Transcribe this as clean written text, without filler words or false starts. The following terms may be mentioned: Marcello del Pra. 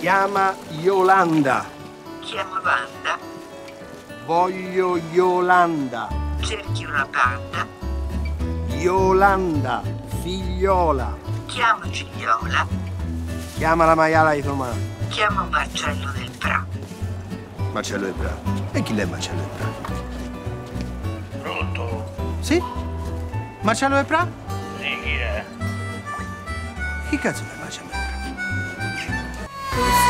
chiama Yolanda. Chiamo Wanda. Voglio Yolanda. Cerchi una panda. Yolanda, figliola. Chiamo Gigliola. Chiama la maiala di Tomà. Chiamo Marcello del Pra. Marcello del Pra? E chi l'è Marcello del Pra? Pronto? Sì? Marcello del Pra? Sì, chi è? Chi cazzo è Marcello del Pra?